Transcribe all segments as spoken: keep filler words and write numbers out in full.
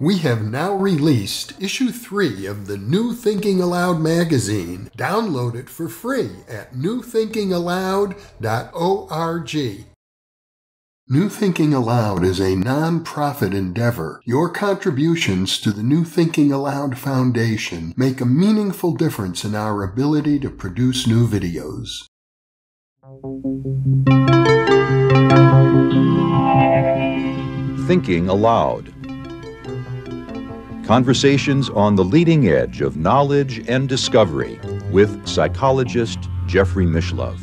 We have now released Issue three of the New Thinking Allowed magazine. Download it for free at new thinking allowed dot org. New Thinking Allowed is a non-profit endeavor. Your contributions to the New Thinking Allowed Foundation make a meaningful difference in our ability to produce new videos. Thinking Allowed. Conversations on the leading edge of knowledge and discovery with psychologist Jeffrey Mishlove.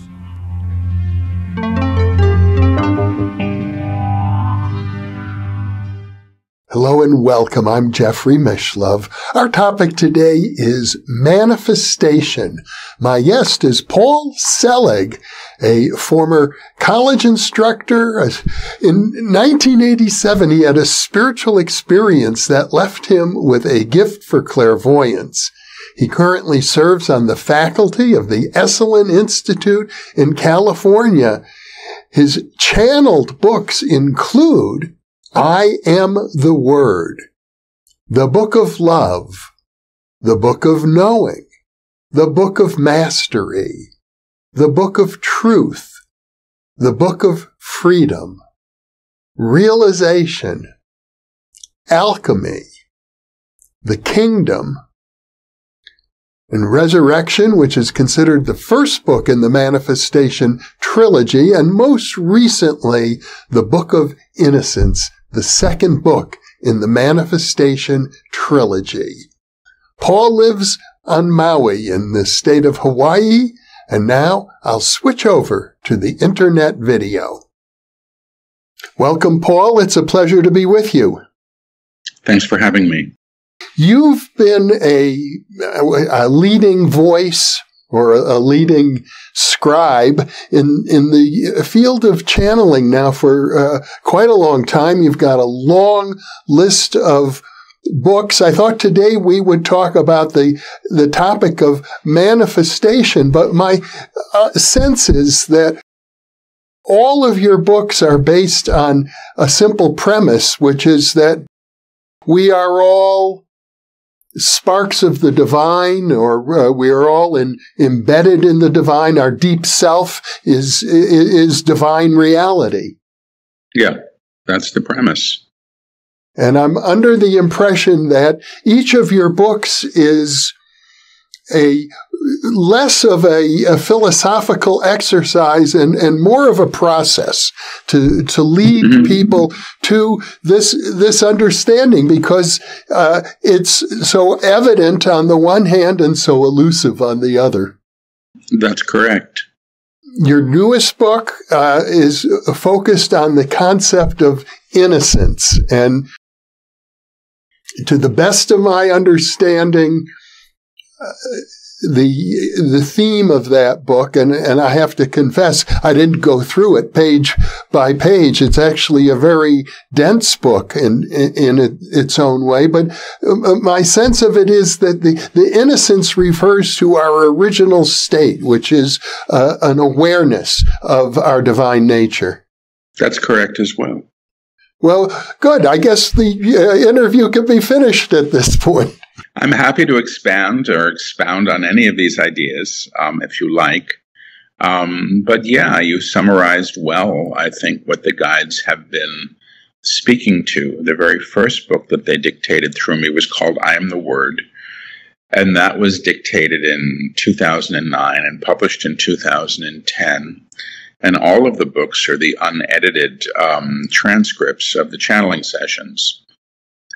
Hello and welcome. I'm Jeffrey Mishlove. Our topic today is manifestation. My guest is Paul Selig, a former college instructor. In nineteen eighty-seven, he had a spiritual experience that left him with a gift for clairvoyance. He currently serves on the faculty of the Esalen Institute in California. His channeled books include I Am the Word, The Book of Love, The Book of Knowing, The Book of Mastery, The Book of Truth, The Book of Freedom, Realization, Alchemy, The Kingdom, and Resurrection, which is considered the first book in the Manifestation Trilogy, and most recently, The Book of Innocence, the second book in the Manifestation Trilogy. Paul lives on Maui in the state of Hawaii, and now I'll switch over to the internet video. Welcome, Paul. It's a pleasure to be with you. Thanks for having me. You've been a, a leading voice or a leading scribe in, in the field of channeling now for uh, quite a long time. You've got a long list of books. I thought today we would talk about the, the topic of manifestation, but my uh, sense is that all of your books are based on a simple premise, which is that we are all sparks of the divine, or uh, we are all in, embedded in the divine. Our deep self is, is is divine reality. Yeah, that's the premise. And I'm under the impression that each of your books is a less of a, a philosophical exercise and, and more of a process to, to lead mm-hmm. people to this, this understanding, because uh, it's so evident on the one hand and so elusive on the other. That's correct. Your newest book uh, is focused on the concept of innocence. And to the best of my understanding, Uh, the the theme of that book, and, and I have to confess, I didn't go through it page by page. It's actually a very dense book in in, in its own way. But my sense of it is that the, the innocence refers to our original state, which is uh, an awareness of our divine nature. That's correct as well. Well, good. I guess the uh, interview could be finished at this point. I'm happy to expand or expound on any of these ideas, um, if you like. Um, but yeah, you summarized well, I think, what the guides have been speaking to. The very first book that they dictated through me was called I Am the Word. And that was dictated in two thousand nine and published in two thousand ten. And all of the books are the unedited um, transcripts of the channeling sessions.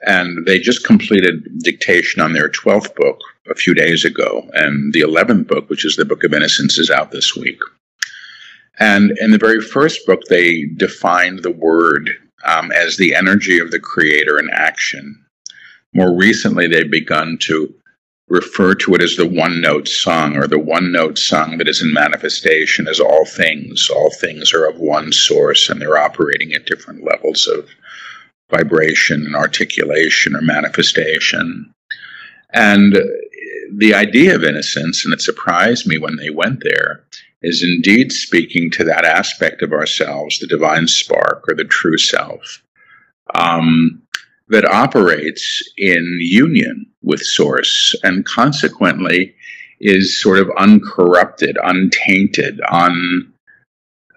And they just completed dictation on their twelfth book a few days ago. And the eleventh book, which is the Book of Innocence, is out this week. And in the very first book, they defined the word um, as the energy of the creator in action. More recently, they've begun to refer to it as the one-note song, or the one-note song that is in manifestation as all things. All things are of one source, and they're operating at different levels of vibration and articulation or manifestation. And the idea of innocence, and it surprised me when they went there, is indeed speaking to that aspect of ourselves, the divine spark or the true self. Um, that operates in union with Source and consequently is sort of uncorrupted, untainted, un,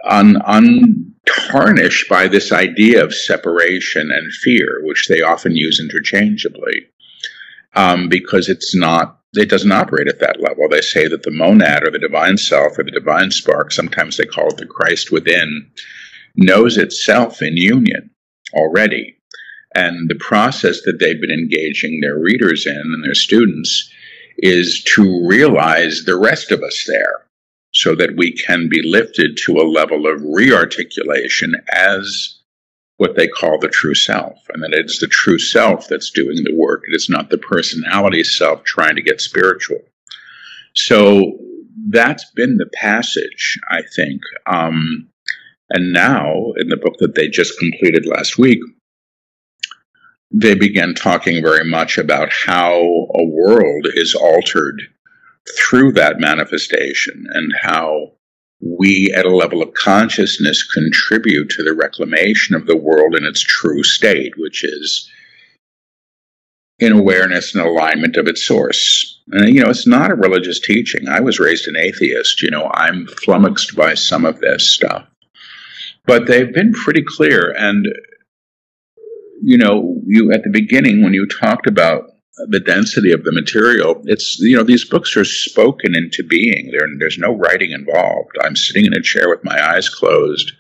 un, untarnished by this idea of separation and fear, which they often use interchangeably, um, because it's not, it doesn't operate at that level. They say that the monad or the divine self or the divine spark, sometimes they call it the Christ within, knows itself in union already. And the process that they've been engaging their readers in and their students is to realize the rest of us there so that we can be lifted to a level of rearticulation as what they call the true self, and that it's the true self that's doing the work. It is not the personality self trying to get spiritual. So that's been the passage, I think. Um, and now, in the book that they just completed last week, they began talking very much about how a world is altered through that manifestation and how we, at a level of consciousness, contribute to the reclamation of the world in its true state, which is in awareness and alignment of its source. And, you know, it's not a religious teaching. I was raised an atheist. You know, I'm flummoxed by some of this stuff. But they've been pretty clear. And, you know, you at the beginning, when you talked about the density of the material, it's, you know, these books are spoken into being. There, there's no writing involved. I'm sitting in a chair with my eyes closed.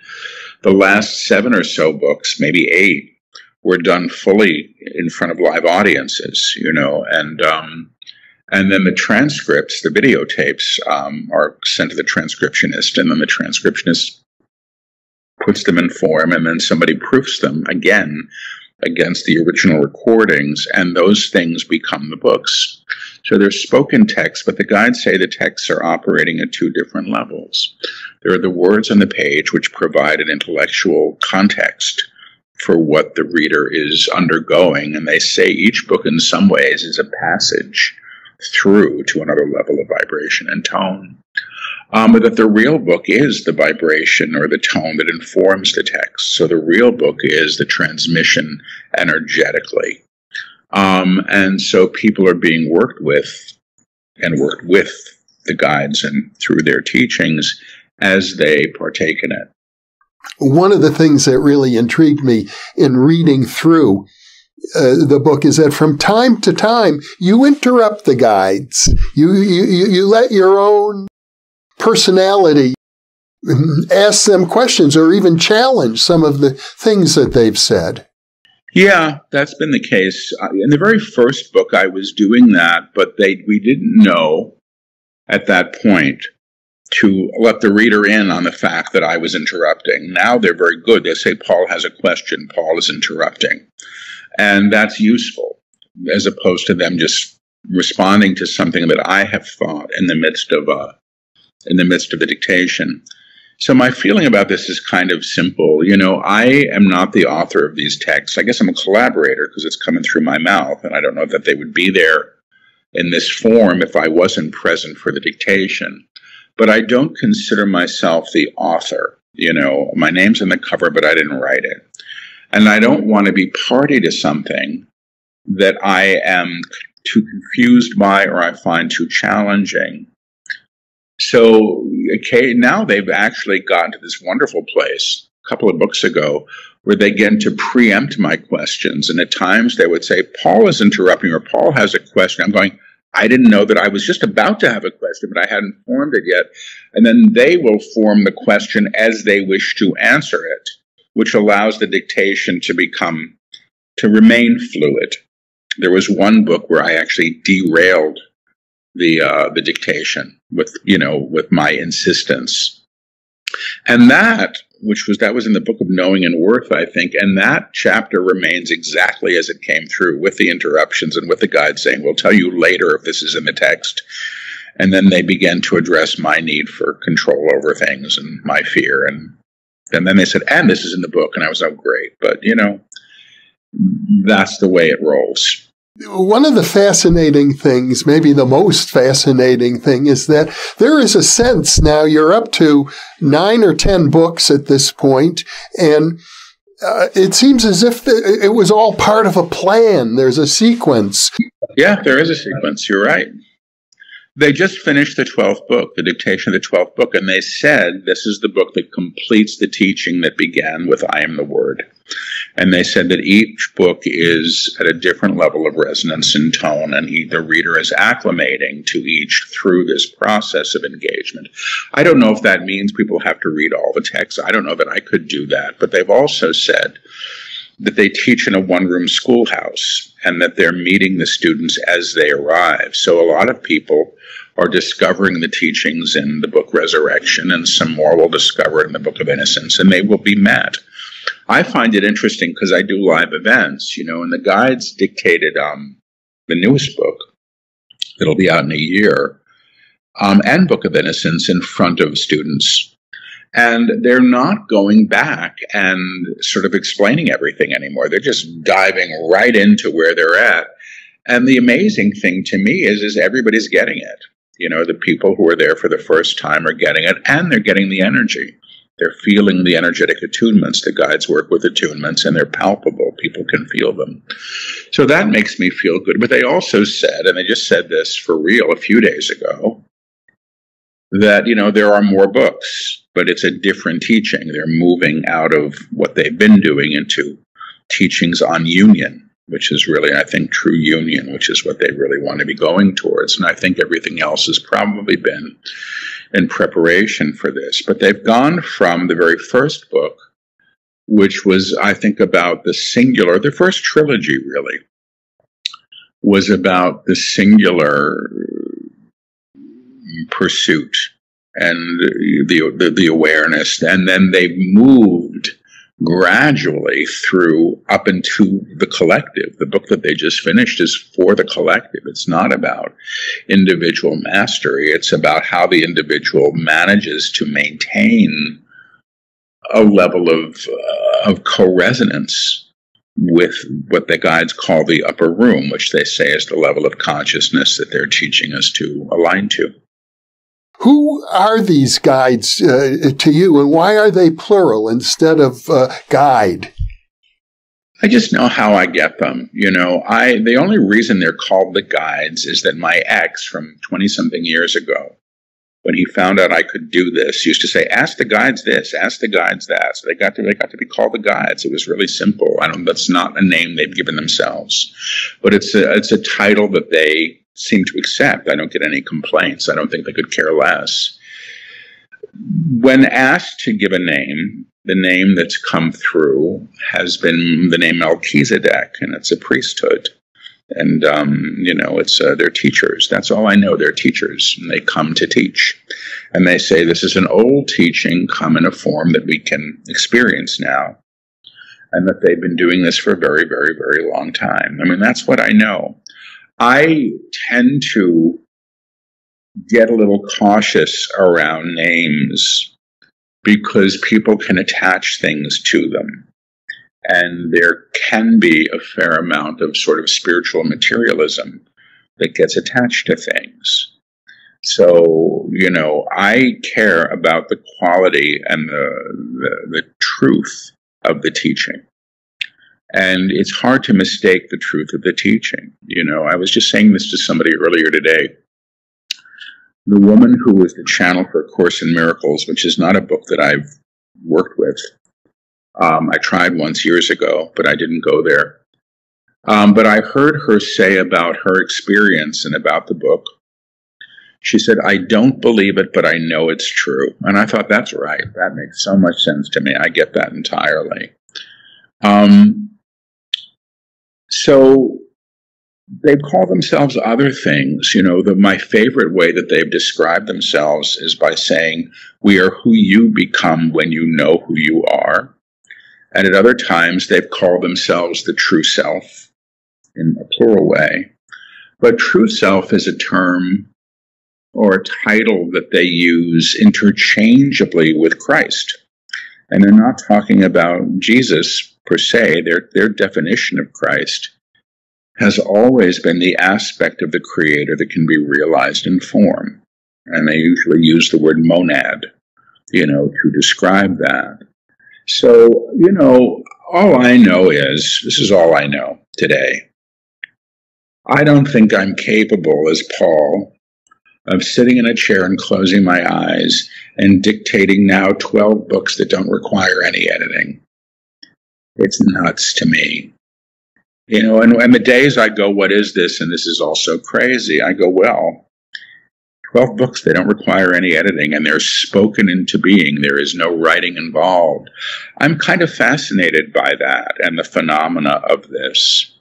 The last seven or so books, maybe eight, were done fully in front of live audiences, you know, and, um, and then the transcripts, the videotapes, um, are sent to the transcriptionist, and then the transcriptionist puts them in form, and then somebody proofs them again against the original recordings, and those things become the books. So there's spoken text, but the guides say the texts are operating at two different levels. There are the words on the page, which provide an intellectual context for what the reader is undergoing, and they say each book in some ways is a passage through to another level of vibration and tone. Um, but that the real book is the vibration or the tone that informs the text. So the real book is the transmission energetically. Um, and so people are being worked with and worked with the guides and through their teachings as they partake in it. One of the things that really intrigued me in reading through Uh, the book is that from time to time, you interrupt the guides. You, you, you let your own personality ask them questions or even challenge some of the things that they've said. Yeah, that's been the case. In the very first book, I was doing that, but they, we didn't know at that point to let the reader in on the fact that I was interrupting. Now they're very good. They say, Paul has a question. Paul is interrupting. And that's useful, as opposed to them just responding to something that I have thought in the midst of uh, in the midst of the dictation. So my feeling about this is kind of simple. You know, I am not the author of these texts. I guess I'm a collaborator because it's coming through my mouth, and I don't know that they would be there in this form if I wasn't present for the dictation. But I don't consider myself the author. You know, my name's on the cover, but I didn't write it. And I don't want to be party to something that I am too confused by or I find too challenging. So okay, now they've actually gotten to this wonderful place a couple of books ago where they get to preempt my questions. And at times they would say, Paul is interrupting or Paul has a question. I'm going, I didn't know that. I was just about to have a question, but I hadn't formed it yet. And then they will form the question as they wish to answer it, which allows the dictation to become, to remain fluid. There was one book where I actually derailed the, uh, the dictation with, you know, with my insistence. And that, which was, that was in the Book of Knowing and Worth, I think, and that chapter remains exactly as it came through with the interruptions and with the guide saying, we'll tell you later if this is in the text. And then they began to address my need for control over things and my fear and, And then they said, and this is in the book. And I was, oh, great. But, you know, that's the way it rolls. One of the fascinating things, maybe the most fascinating thing, is that there is a sense now you're up to nine or ten books at this point, and uh, it seems as if it was all part of a plan. There's a sequence. Yeah, there is a sequence. You're right. They just finished the twelfth book, the dictation of the twelfth book, and they said, this is the book that completes the teaching that began with I Am the Word. And they said that each book is at a different level of resonance and tone, and the reader is acclimating to each through this process of engagement. I don't know if that means people have to read all the texts. I don't know that I could do that, but they've also said that they teach in a one-room schoolhouse and that they're meeting the students as they arrive. So a lot of people are discovering the teachings in the book Resurrection, and some more will discover it in the Book of Innocence, and they will be met. I find it interesting because I do live events, you know, and the guides dictated um, the newest book, it'll be out in a year, um, and Book of Innocence in front of students. And they're not going back and sort of explaining everything anymore. They're just diving right into where they're at. And the amazing thing to me is, is everybody's getting it. You know, the people who are there for the first time are getting it, and they're getting the energy. They're feeling the energetic attunements. The guides work with attunements, and they're palpable. People can feel them. So that makes me feel good. But they also said, and they just said this for real a few days ago, that, you know, there are more books, but it's a different teaching. They're moving out of what they've been doing into teachings on union, which is really, I think, true union, which is what they really want to be going towards. And I think everything else has probably been in preparation for this. But they've gone from the very first book, which was, I think, about the singular, the first trilogy really, was about the singular pursuit and the, the the awareness, and then they moved gradually through up into the collective. The book that they just finished is for the collective. It's not about individual mastery. It's about how the individual manages to maintain a level of uh, of co-resonance with what the guides call the upper room, which they say is the level of consciousness that they're teaching us to align to. Who are these guides uh, to you, and why are they plural instead of uh, guide? I just know how I get them. You know, I the only reason they're called the guides is that my ex from twenty-something years ago, when he found out I could do this, used to say, ask the guides this, ask the guides that. So they got to, they got to be called the guides. It was really simple. I don't, that's not a name they've given themselves, but it's a, it's a title that they seem to accept. I don't get any complaints. I don't think they could care less. When asked to give a name, the name that's come through has been the name Melchizedek, and it's a priesthood. And, um, you know, it's uh, they're teachers. That's all I know. They're teachers, and they come to teach. And they say this is an old teaching come in a form that we can experience now, and that they've been doing this for a very, very, very long time. I mean, that's what I know. I tend to get a little cautious around names because people can attach things to them. And there can be a fair amount of sort of spiritual materialism that gets attached to things. So, you know, I care about the quality and the, the, the truth of the teaching. And it's hard to mistake the truth of the teaching. You know, I was just saying this to somebody earlier today. The woman who was the channel for A Course in Miracles, which is not a book that I've worked with, Um, I tried once years ago, but I didn't go there. Um, but I heard her say about her experience and about the book. She said, I don't believe it, but I know it's true. And I thought, that's right. That makes so much sense to me. I get that entirely. Um, so they call themselves other things. You know, the, my favorite way that they've described themselves is by saying, we are who you become when you know who you are. And at other times, they've called themselves the true self in a plural way. But true self is a term or a title that they use interchangeably with Christ. And they're not talking about Jesus per se. Their, their definition of Christ has always been the aspect of the Creator that can be realized in form. And they usually use the word monad, you know, to describe that. So, you know, all I know is, this is all I know today, I don't think I'm capable, as Paul, of sitting in a chair and closing my eyes and dictating now twelve books that don't require any editing. It's nuts to me. You know, and, and the days I go, what is this? And this is all so crazy. I go, well, twelve books, they don't require any editing, and they're spoken into being. There is no writing involved. I'm kind of fascinated by that and the phenomena of this.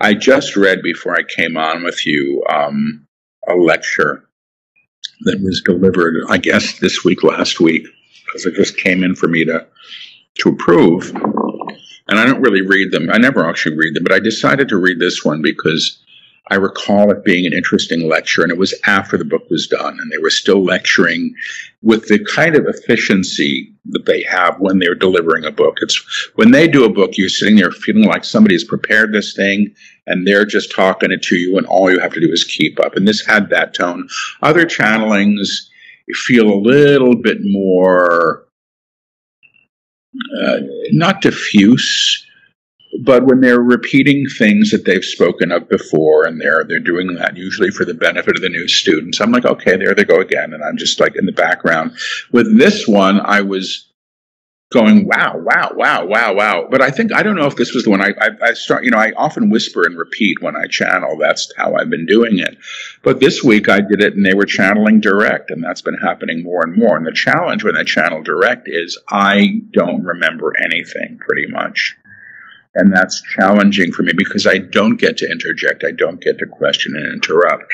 I just read, before I came on with you, um, a lecture that was delivered, I guess, this week, last week, because it just came in for me to, to approve. And I don't really read them. I never actually read them, but I decided to read this one because I recall it being an interesting lecture, and it was after the book was done, and they were still lecturing with the kind of efficiency that they have when they're delivering a book. It's when they do a book, you're sitting there feeling like somebody's prepared this thing, and they're just talking it to you, and all you have to do is keep up. And this had that tone. Other channelings feel a little bit more, uh, not diffuse, but when they're repeating things that they've spoken of before, and they're they're doing that usually for the benefit of the new students, I'm like, okay, there they go again, and I'm just like in the background. With this one, I was going, wow, wow, wow, wow, wow. But I think, I don't know if this was the one I, I, I start, you know, I often whisper and repeat when I channel. That's how I've been doing it. But this week I did it, and they were channeling direct, and that's been happening more and more. And the challenge when I channel direct is I don't remember anything, pretty much. And that's challenging for me because I don't get to interject. I don't get to question and interrupt.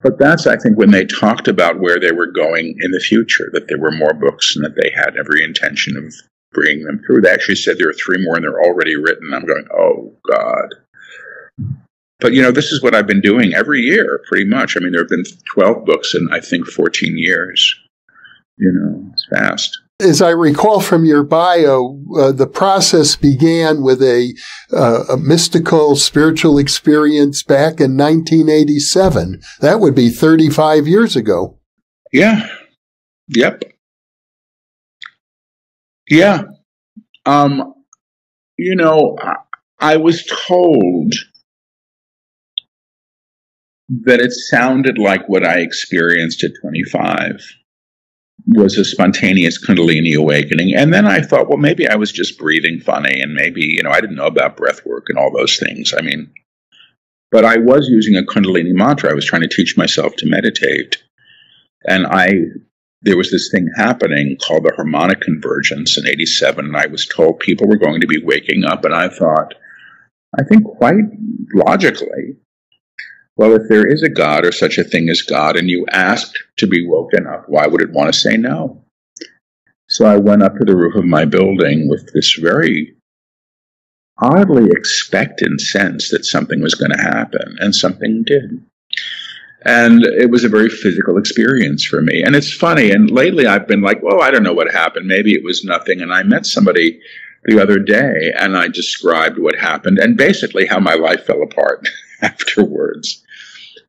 But that's, I think, when they talked about where they were going in the future, that there were more books and that they had every intention of bringing them through. They actually said there are three more and they're already written. I'm going, oh, God. But, you know, this is what I've been doing every year, pretty much. I mean, there have been twelve books in, I think, fourteen years. You know, it's fast. As I recall from your bio, uh, the process began with a, uh, a mystical spiritual experience back in nineteen eighty-seven. That would be thirty-five years ago. Yeah. Yep. Yeah. Um, you know, I, I was told that it sounded like what I experienced at twenty-five. Was a spontaneous Kundalini awakening. And then I thought, well, maybe I was just breathing funny, and maybe, you know, I didn't know about breath work and all those things. I mean, but I was using a Kundalini mantra. I was trying to teach myself to meditate. And I, there was this thing happening called the Harmonic Convergence in eighty-seven, and I was told people were going to be waking up. And I thought, I think quite logically, well, if there is a God or such a thing as God, and you asked to be woken up, why would it want to say no? So I went up to the roof of my building with this very oddly expectant sense that something was going to happen, and something did. And it was a very physical experience for me. And it's funny, and lately I've been like, well, I don't know what happened. Maybe it was nothing. And I met somebody the other day, and I described what happened and basically how my life fell apart afterwards.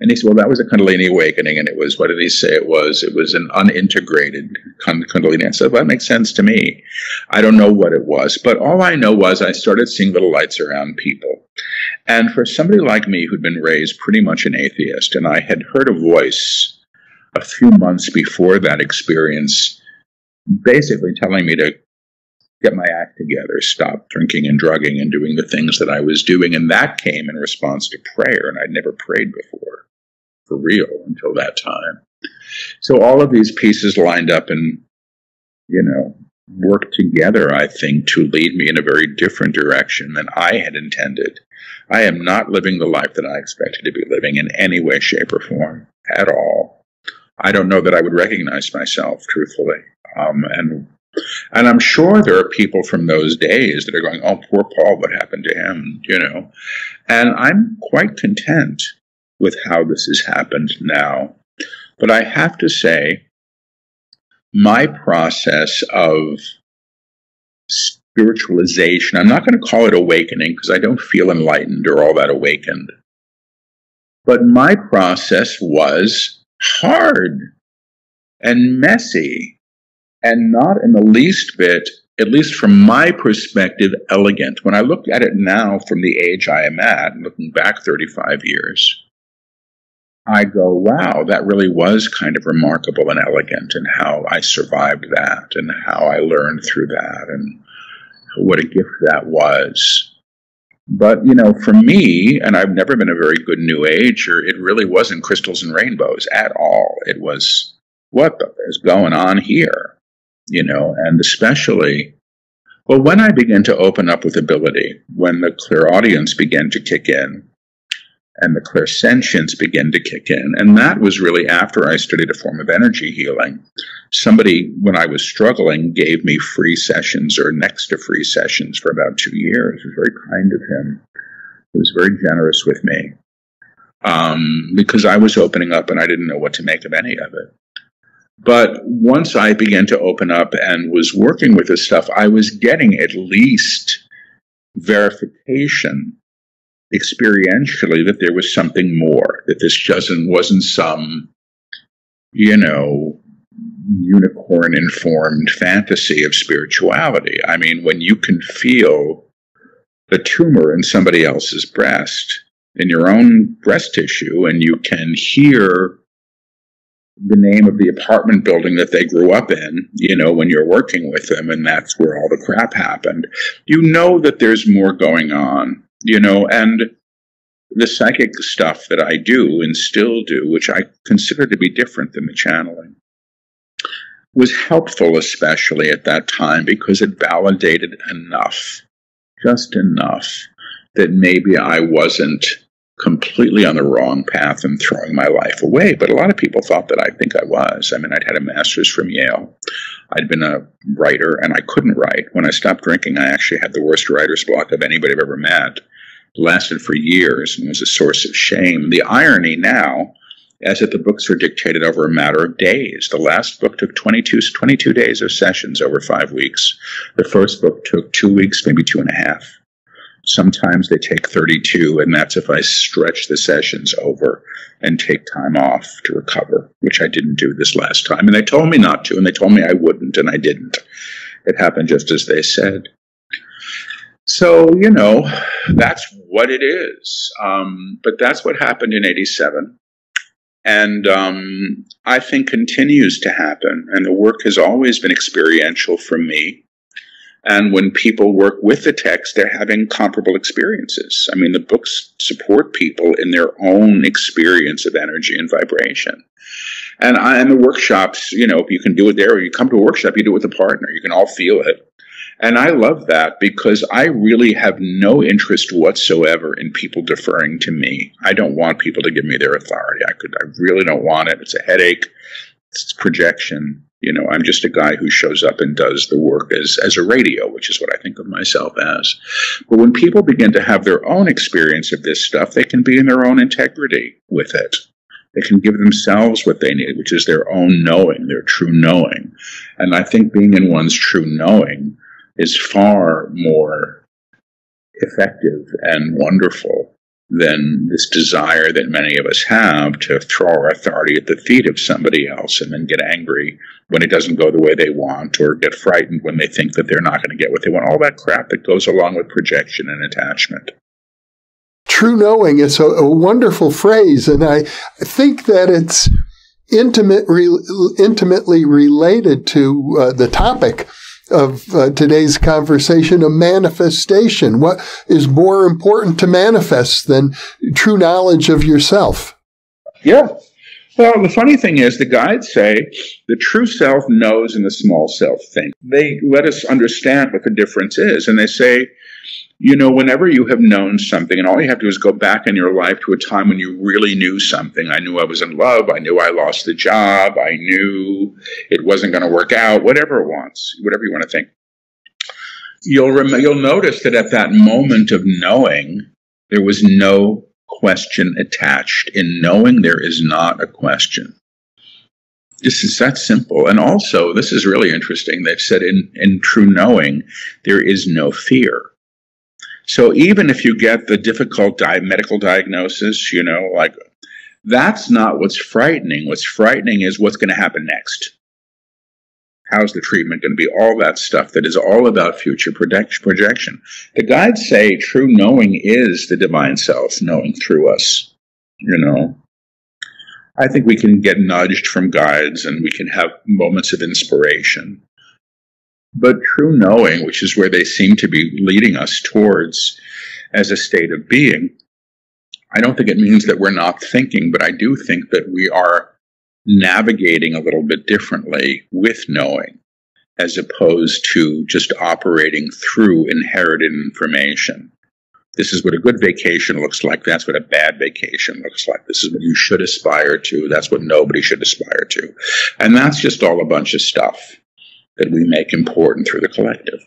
And he said, well, that was a Kundalini awakening, and it was, what did he say it was? It was an unintegrated Kundalini. I said, well, that makes sense to me. I don't know what it was, but all I know was I started seeing little lights around people. And for somebody like me who'd been raised pretty much an atheist, and I had heard a voice a few months before that experience basically telling me to get my act together, stop drinking and drugging and doing the things that I was doing. And that came in response to prayer, and I'd never prayed before, for real, until that time. So all of these pieces lined up and, you know, worked together, I think, to lead me in a very different direction than I had intended. I am not living the life that I expected to be living in any way, shape, or form at all. I don't know that I would recognize myself, truthfully, um, and And I'm sure there are people from those days that are going, oh, poor Paul, what happened to him, you know. And I'm quite content with how this has happened now. But I have to say, my process of spiritualization, I'm not going to call it awakening because I don't feel enlightened or all that awakened. But my process was hard and messy. And not in the least bit at least from my perspective, elegant. When I look at it now from the age I am at, looking back thirty-five years, I go, wow, that really was kind of remarkable and elegant, and how I survived that, and how I learned through that, and what a gift that was. But, you know, for me, and I've never been a very good New Ager, it really wasn't crystals and rainbows at all. It was, what the, is going on here? You know, and especially, well, when I began to open up with ability, when the clairaudience began to kick in, and the clairsentience began to kick in, and that was really after I studied a form of energy healing. Somebody, when I was struggling, gave me free sessions or next to free sessions for about two years. It was very kind of him. He was very generous with me um, because I was opening up and I didn't know what to make of any of it. But once I began to open up and was working with this stuff, I was getting at least verification experientially that there was something more, that this doesn't wasn't some, you know, unicorn-informed fantasy of spirituality. I mean, when you can feel the tumor in somebody else's breast, in your own breast tissue, and you can hear the name of the apartment building that they grew up in, you know, when you're working with them, and that's where all the crap happened, you know that there's more going on. You know, and the psychic stuff that I do and still do, which I consider to be different than the channeling, was helpful especially at that time because it validated enough, just enough, that maybe I wasn't completely on the wrong path and throwing my life away. But a lot of people thought that I think I was. I mean, I'd had a master's from Yale. I'd been a writer, and I couldn't write. When I stopped drinking, I actually had the worst writer's block of anybody I've ever met. It lasted for years and was a source of shame. The irony now is that the books are dictated over a matter of days. The last book took twenty-two, twenty-two days of sessions over five weeks. The first book took two weeks, maybe two and a half. Sometimes they take thirty-two, and that's if I stretch the sessions over and take time off to recover, which I didn't do this last time. And they told me not to, and they told me I wouldn't, and I didn't. It happened just as they said. So, you know, that's what it is. Um, but that's what happened in eighty-seven. And um, I think continues to happen. And the work has always been experiential for me. And when people work with the text, they're having comparable experiences. I mean, the books support people in their own experience of energy and vibration. And I, in the workshops, you know, you can do it there, or you come to a workshop, you do it with a partner. You can all feel it. And I love that because I really have no interest whatsoever in people deferring to me. I don't want people to give me their authority. I could, I really don't want it. It's a headache. It's projection. You know, I'm just a guy who shows up and does the work as, as a radio, which is what I think of myself as. But when people begin to have their own experience of this stuff, they can be in their own integrity with it. They can give themselves what they need, which is their own knowing, their true knowing. And I think being in one's true knowing is far more effective and wonderful than this desire that many of us have to throw our authority at the feet of somebody else and then get angry when it doesn't go the way they want, or get frightened when they think that they're not going to get what they want. All that crap that goes along with projection and attachment. True knowing is a, a wonderful phrase, and I think that it's intimate, re, intimately related to uh, the topic of uh, today's conversation, a manifestation. What is more important to manifest than true knowledge of yourself? Yeah. Well, the funny thing is the guides say the true self knows and the small self thinks. They let us understand what the difference is. And they say, you know, whenever you have known something, and all you have to do is go back in your life to a time when you really knew something. I knew I was in love. I knew I lost the job. I knew it wasn't going to work out. Whatever it wants, whatever you want to think. You'll rem you'll notice that at that moment of knowing, there was no question attached. In knowing, there is not a question. This is that simple. And also, this is really interesting. They've said in, in true knowing, there is no fear. So even if you get the difficult di medical diagnosis, you know, like, that's not what's frightening. What's frightening is what's going to happen next. How's the treatment going to be? All that stuff that is all about future projection. The guides say true knowing is the divine self knowing through us, you know. I think we can get nudged from guides and we can have moments of inspiration. But true knowing, which is where they seem to be leading us towards as a state of being, I don't think it means that we're not thinking, but I do think that we are navigating a little bit differently with knowing, as opposed to just operating through inherited information. This is what a good vacation looks like. That's what a bad vacation looks like. This is what you should aspire to. That's what nobody should aspire to. And that's just all a bunch of stuff that we make important through the collective.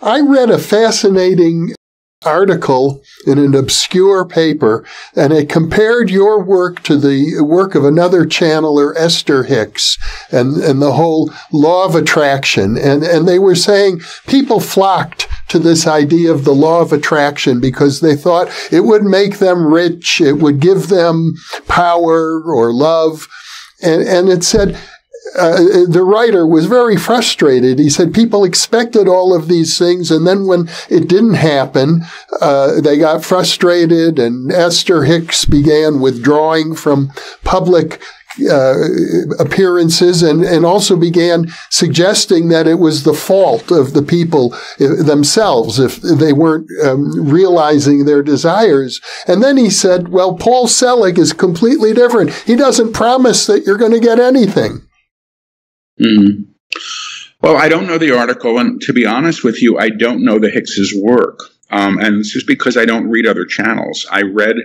I read a fascinating article in an obscure paper, and it compared your work to the work of another channeler, Esther Hicks, and, and the whole law of attraction. And, and they were saying people flocked to this idea of the law of attraction because they thought it would make them rich, it would give them power or love. And, and it said, Uh, the writer was very frustrated. He said people expected all of these things, and then when it didn't happen, uh, they got frustrated, and Esther Hicks began withdrawing from public uh, appearances and, and also began suggesting that it was the fault of the people themselves if they weren't um, realizing their desires. And then he said, well, Paul Selig is completely different. He doesn't promise that you're going to get anything. Mm. Well, I don't know the article, and to be honest with you, I don't know the Hicks's work, um, and it's just because I don't read other channels. I read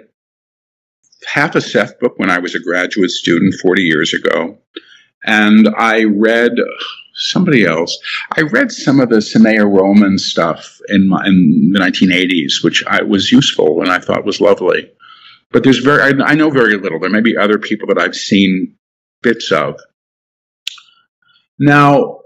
half a Seth book when I was a graduate student forty years ago, and I read somebody else. I read some of the Sanaya Roman stuff in, my, in the nineteen eighties, which I, was useful and I thought was lovely. But there's very, I, I know very little. There may be other people that I've seen bits of. Now,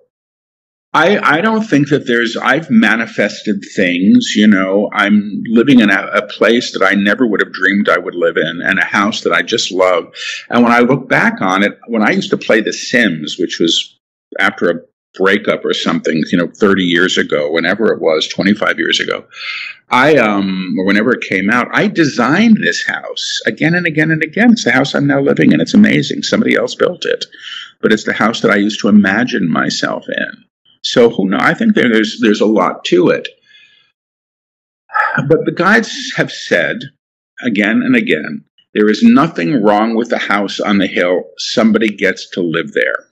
I, I don't think that there's, I've manifested things, you know, I'm living in a, a place that I never would have dreamed I would live in, and a house that I just love. And when I look back on it, when I used to play The Sims, which was after a breakup or something, you know, thirty years ago, whenever it was, twenty-five years ago, I, um, or whenever it came out, I designed this house again and again and again. It's the house I'm now living in. It's amazing. Somebody else built it. But it's the house that I used to imagine myself in. So who knows? I think there's, there's a lot to it. But the guides have said again and again, there is nothing wrong with the house on the hill. Somebody gets to live there.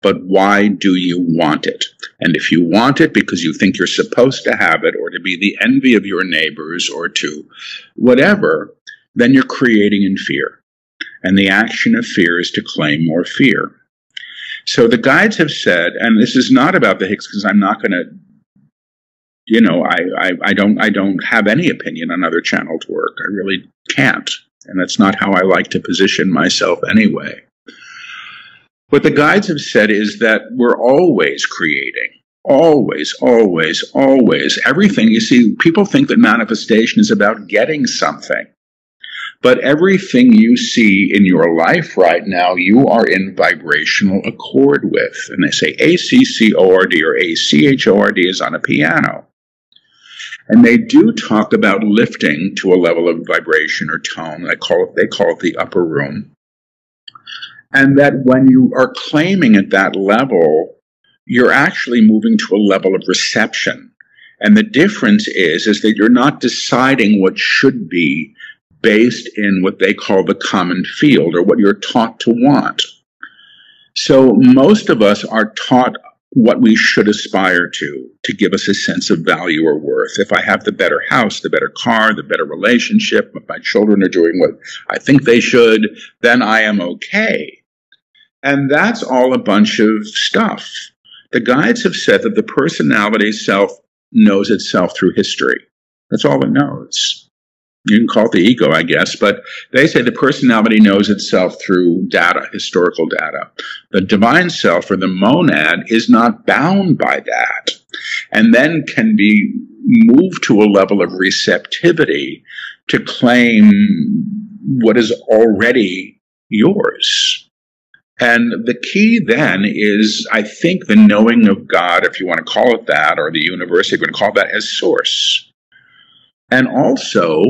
But why do you want it? And if you want it because you think you're supposed to have it, or to be the envy of your neighbors, or to whatever, then you're creating in fear. And the action of fear is to claim more fear. So the guides have said, and this is not about the Hicks, because I'm not going to, you know, I, I, I don't I don't have any opinion on other channeled work. I really can't, and that's not how I like to position myself anyway. What the guides have said is that we're always creating, always, always, always, everything. You see, people think that manifestation is about getting something. But everything you see in your life right now, you are in vibrational accord with. And they say A C C O R D or A C H O R D is on a piano. And they do talk about lifting to a level of vibration or tone. They call it, they call it the upper room. And that when you are claiming at that level, you're actually moving to a level of reception. And the difference is, is that you're not deciding what should be, based in what they call the common field, or what you're taught to want. So most of us are taught what we should aspire to, to give us a sense of value or worth. If I have the better house, the better car, the better relationship, if my children are doing what I think they should, then I am okay. And that's all a bunch of stuff. The guides have said that the personality self knows itself through history. That's all it knows. You can call it the ego, I guess, but they say the personality knows itself through data, historical data. The divine self, or the monad, is not bound by that, and then can be moved to a level of receptivity to claim what is already yours. And the key then is, I think, the knowing of God, if you want to call it that, or the universe, if you want to call it that, as source. And also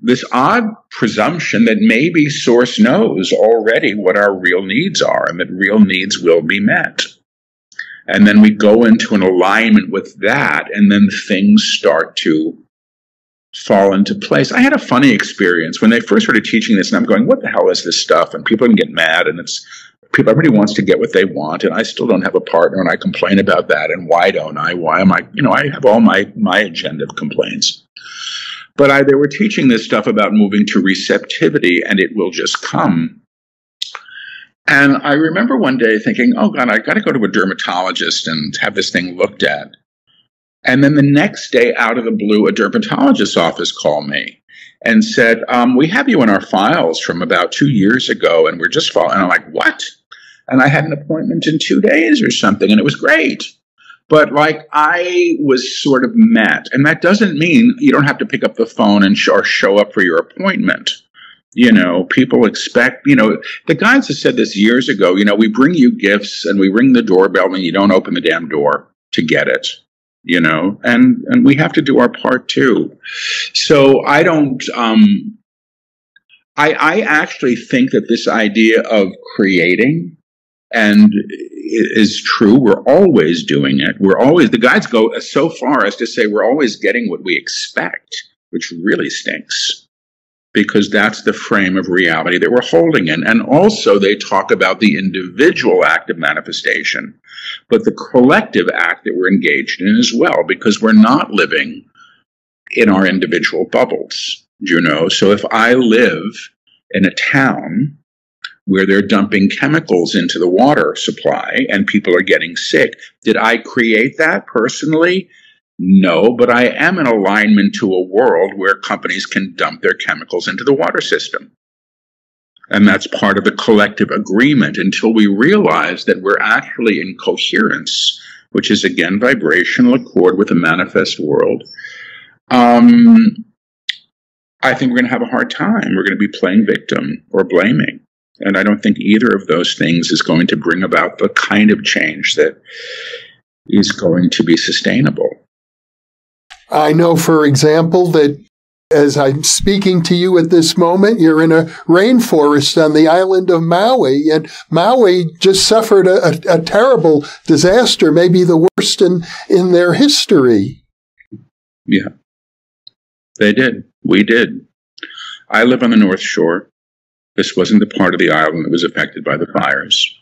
this odd presumption that maybe source knows already what our real needs are and that real needs will be met. And then we go into an alignment with that, and then things start to fall into place. I had a funny experience when they first started teaching this, and I'm going, what the hell is this stuff? And people can get mad, and it's people, everybody wants to get what they want, and I still don't have a partner, and I complain about that, and why don't I? Why am I? You know, I have all my, my agenda of complaints. But I, they were teaching this stuff about moving to receptivity, and it will just come. And I remember one day thinking, oh, God, I got to go to a dermatologist and have this thing looked at. And then the next day, out of the blue, a dermatologist's office called me and said, um, we have you in our files from about two years ago, and we're just following. And I'm like, what? And I had an appointment in two days or something, and it was great. But, like, I was sort of met. And that doesn't mean you don't have to pick up the phone and sh or show up for your appointment. You know, people expect, you know, the guides have said this years ago, you know, we bring you gifts and we ring the doorbell and you don't open the damn door to get it, you know, and, and we have to do our part too. So I don't, um, I, I actually think that this idea of creating and is true. We're always doing it. We're always, the guides go so far as to say we're always getting what we expect, which really stinks. Because that's the frame of reality that we're holding in. And also they talk about the individual act of manifestation, but the collective act that we're engaged in as well, because we're not living in our individual bubbles, you know. So if I live in a town where they're dumping chemicals into the water supply and people are getting sick, did I create that personally? No, but I am in alignment to a world where companies can dump their chemicals into the water system. And that's part of the collective agreement until we realize that we're actually in coherence, which is, again, vibrational accord with the manifest world. Um, I think we're going to have a hard time. We're going to be playing victim or blaming. And I don't think either of those things is going to bring about the kind of change that is going to be sustainable. I know, for example, that as I'm speaking to you at this moment, you're in a rainforest on the island of Maui, and Maui just suffered a, a, a terrible disaster, maybe the worst in, in their history. Yeah, they did. We did. I live on the North Shore. This wasn't the part of the island that was affected by the fires.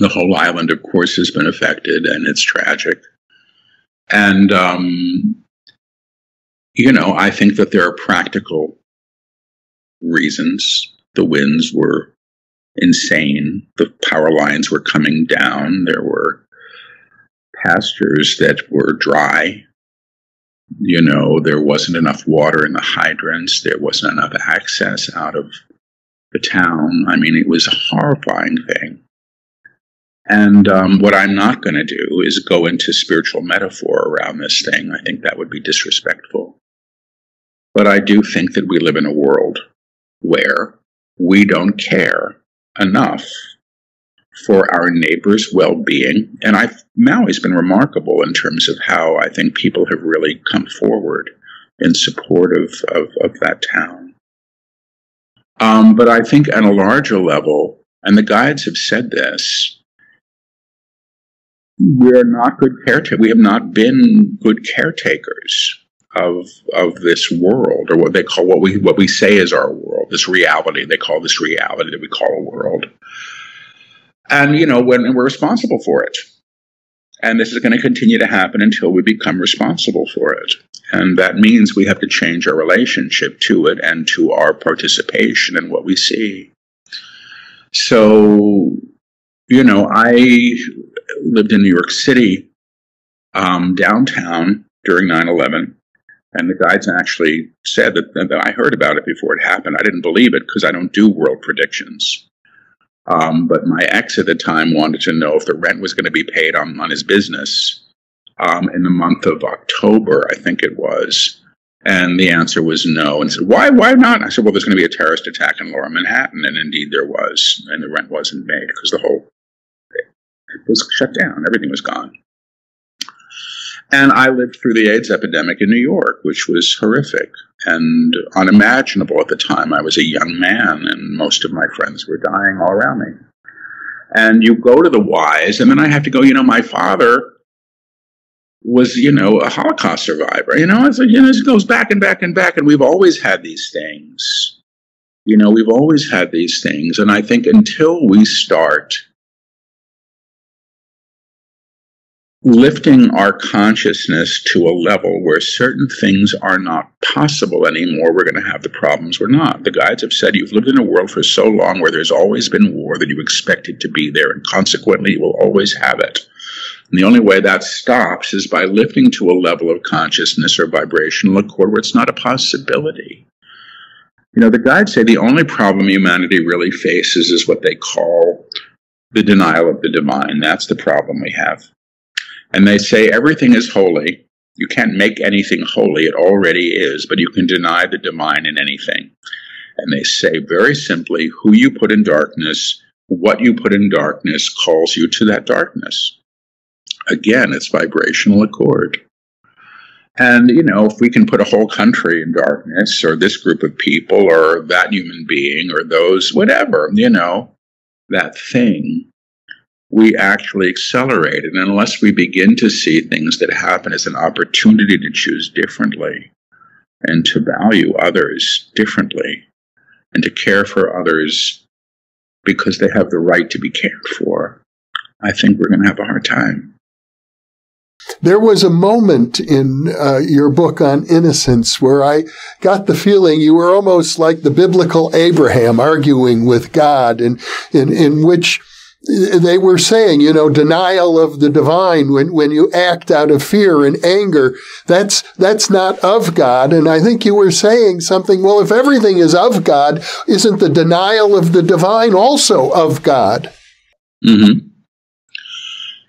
The whole island, of course, has been affected, and it's tragic. And, um, you know, I think that there are practical reasons. The winds were insane. The power lines were coming down. There were pastures that were dry. You know, there wasn't enough water in the hydrants. There wasn't enough access out of the town. I mean, it was a horrifying thing. And um, what I'm not going to do is go into spiritual metaphor around this thing. I think that would be disrespectful. But I do think that we live in a world where we don't care enough for our neighbors' well-being. And I've, Maui's been remarkable in terms of how I think people have really come forward in support of, of, of that town. Um, but I think at a larger level, and the guides have said this, we're not good caretakers. We have not been good caretakers of of this world, or what they call what we what we say is our world. This reality they call this reality that we call a world, and you know when we're responsible for it. And this is going to continue to happen until we become responsible for it, and that means we have to change our relationship to it and to our participation in what we see. So, you know, I lived in New York City, um, downtown, during nine eleven, and the guides actually said that, that I heard about it before it happened. I didn't believe it because I don't do world predictions. Um, but my ex at the time wanted to know if the rent was going to be paid on, on his business um, in the month of October, I think it was. And the answer was no. And I said, why, why not? I said, well, there's going to be a terrorist attack in Lower Manhattan. And indeed there was. And the rent wasn't made because the whole it was shut down. Everything was gone. And I lived through the AIDS epidemic in New York, which was horrific and unimaginable at the time. I was a young man, and most of my friends were dying all around me. And you go to the whys, and then I have to go, you know, my father was, you know, a Holocaust survivor. You know, it's like, you know, it goes back and back and back, and we've always had these things. You know, we've always had these things. And I think until we start lifting our consciousness to a level where certain things are not possible anymore, we're going to have the problems we're not. The guides have said you've lived in a world for so long where there's always been war that you expect it to be there, and consequently you will always have it. And the only way that stops is by lifting to a level of consciousness or vibrational accord where it's not a possibility. You know, the guides say the only problem humanity really faces is what they call the denial of the divine. That's the problem we have. And they say everything is holy. You can't make anything holy. It already is. But you can deny the divine in anything. And they say very simply, who you put in darkness, what you put in darkness calls you to that darkness. Again, it's vibrational accord. And, you know, if we can put a whole country in darkness, or this group of people, or that human being, or those, whatever, you know, that thing, we actually accelerate it. And unless we begin to see things that happen as an opportunity to choose differently and to value others differently and to care for others because they have the right to be cared for, I think we're going to have a hard time. There was a moment in uh, your book on innocence where I got the feeling you were almost like the biblical Abraham arguing with God, and in, in, in which they were saying, you know, denial of the divine, when, when you act out of fear and anger, that's, that's not of God. And I think you were saying something, well, if everything is of God, isn't the denial of the divine also of God? Mm-hmm.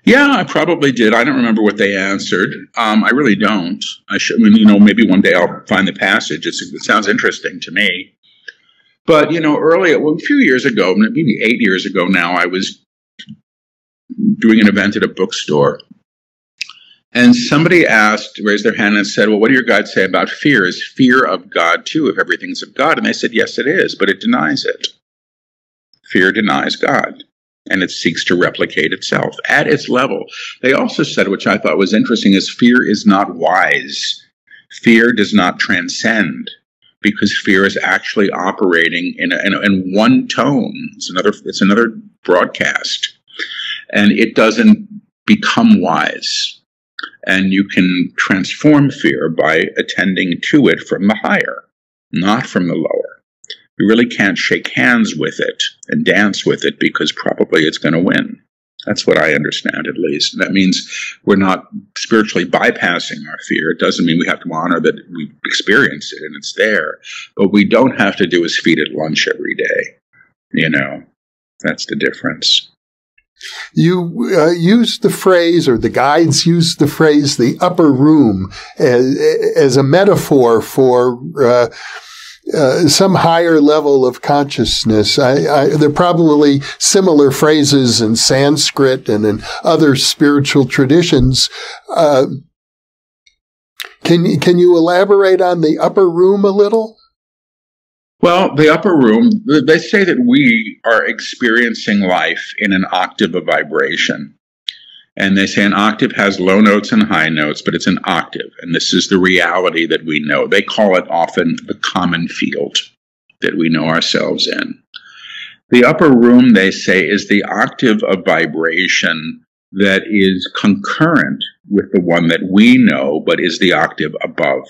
Yeah, I probably did. I don't remember what they answered. Um, I really don't. I should, I mean, you know, maybe one day I'll find the passage. It's, it sounds interesting to me. But, you know, earlier, well, a few years ago, maybe eight years ago now, I was doing an event at a bookstore. And somebody asked, raised their hand and said, well, what do your guides say about fear? Is fear of God, too, if everything's of God? And they said, yes, it is, but it denies it. Fear denies God, and it seeks to replicate itself at its level. They also said, which I thought was interesting, is fear is not wise. Fear does not transcend, because fear is actually operating in, a, in, a, in one tone. It's another, it's another broadcast. And it doesn't become wise. And you can transform fear by attending to it from the higher, not from the lower. You really can't shake hands with it and dance with it, because probably it's going to win. That's what I understand, at least. And that means we're not spiritually bypassing our fear. It doesn't mean we have to honor that we experience it and it's there. But we don't have to do is feed it lunch every day. You know, that's the difference. You uh, used the phrase, or the guides used the phrase, the upper room, as, as a metaphor for uh, Uh, some higher level of consciousness. I, I, there are probably similar phrases in Sanskrit and in other spiritual traditions. Uh, can you, can you elaborate on the upper room a little? Well, the upper room, they say that we are experiencing life in an octave of vibration. And they say an octave has low notes and high notes, but it's an octave. And this is the reality that we know. They call it often the common field that we know ourselves in. The upper room, they say, is the octave of vibration that is concurrent with the one that we know, but is the octave above.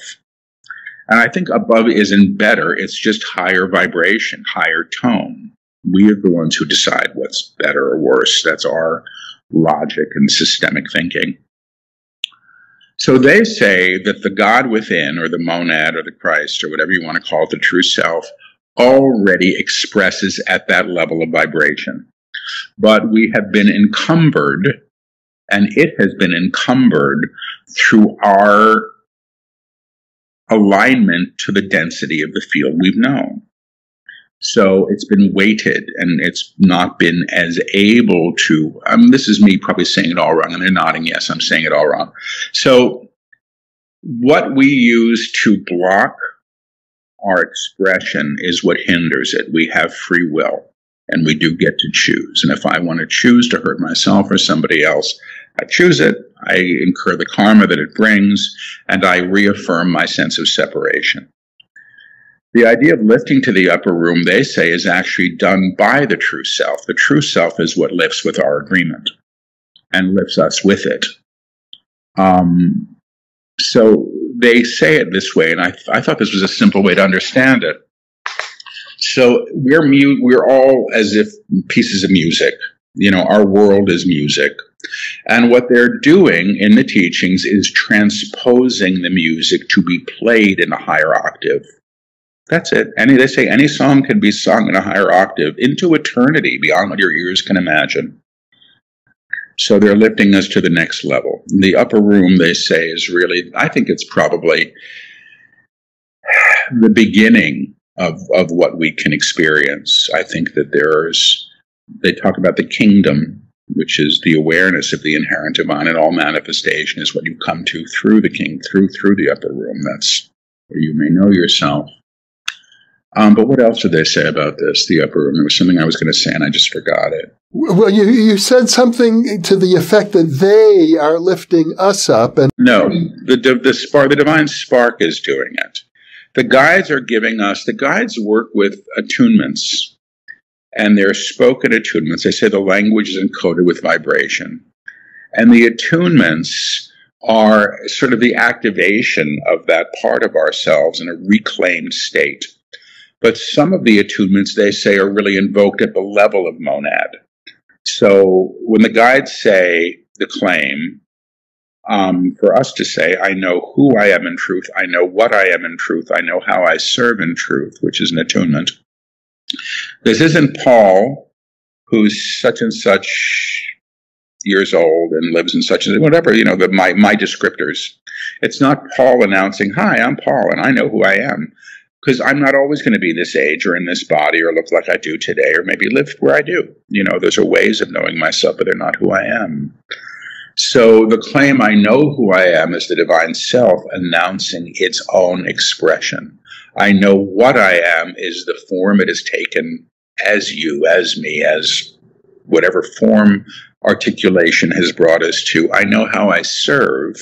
And I think above isn't better. It's just higher vibration, higher tone. We are the ones who decide what's better or worse. That's our logic and systemic thinking. So they say that the God within, or the monad, or the Christ, or whatever you want to call it, the true self, already expresses at that level of vibration. But we have been encumbered, and it has been encumbered through our alignment to the density of the field we've known. So it's been weighted, and it's not been as able to, I mean, this is me probably saying it all wrong, and they're nodding, yes, I'm saying it all wrong. So what we use to block our expression is what hinders it. We have free will, and we do get to choose. And if I want to choose to hurt myself or somebody else, I choose it, I incur the karma that it brings, and I reaffirm my sense of separation. The idea of lifting to the upper room, they say, is actually done by the true self. The true self is what lifts with our agreement and lifts us with it. Um, so they say it this way, and I, th I thought this was a simple way to understand it. So we're, mu we're all as if pieces of music. You know, our world is music. And what they're doing in the teachings is transposing the music to be played in a higher octave. That's it. Any, they say any song can be sung in a higher octave into eternity beyond what your ears can imagine. So they're lifting us to the next level. The upper room, they say, is really, I think it's probably the beginning of, of what we can experience. I think that there's, they talk about the kingdom, which is the awareness of the inherent divine, and all manifestation is what you come to through the king, through, through the upper room. That's where you may know yourself. Um, but what else did they say about this, the upper room? There was something I was going to say, and I just forgot it. Well, you, you said something to the effect that they are lifting us up. And no, the, the, the, spark, the divine spark is doing it. The guides are giving us, the guides work with attunements, and they're spoken attunements. They say the language is encoded with vibration. And the attunements are sort of the activation of that part of ourselves in a reclaimed state. But some of the attunements, they say, are really invoked at the level of monad. So when the guides say the claim, um, for us to say, I know who I am in truth, I know what I am in truth, I know how I serve in truth, which is an attunement. This isn't Paul, who's such and such years old and lives in such and such, whatever, you know, the, my, my descriptors. It's not Paul announcing, hi, I'm Paul, and I know who I am. Because I'm not always going to be this age or in this body or look like I do today or maybe live where I do. You know, those are ways of knowing myself, but they're not who I am. So the claim I know who I am is the divine self announcing its own expression. I know what I am is the form it has taken as you, as me, as whatever form articulation has brought us to. I know how I serve.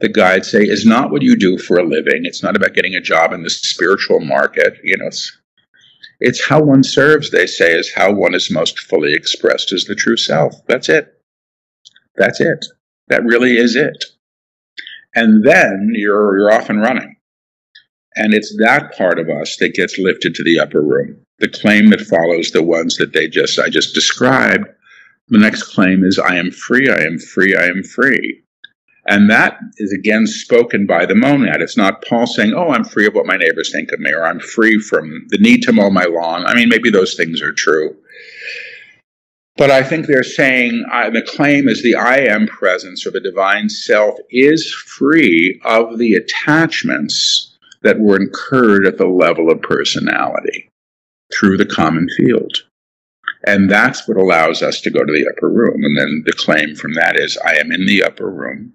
The guides say, is not what you do for a living. It's not about getting a job in the spiritual market. You know, it's, it's how one serves, they say, is how one is most fully expressed as the true self. That's it. That's it. That really is it. And then you're, you're off and running. And it's that part of us that gets lifted to the upper room. The claim that follows the ones that they just, I just described, the next claim is, I am free, I am free, I am free. And that is, again, spoken by the monad. It's not Paul saying, oh, I'm free of what my neighbors think of me, or I'm free from the need to mow my lawn. I mean, maybe those things are true. But I think they're saying I, the claim is the I am presence, or the divine self, is free of the attachments that were incurred at the level of personality through the common field. And that's what allows us to go to the upper room. And then the claim from that is, I am in the upper room,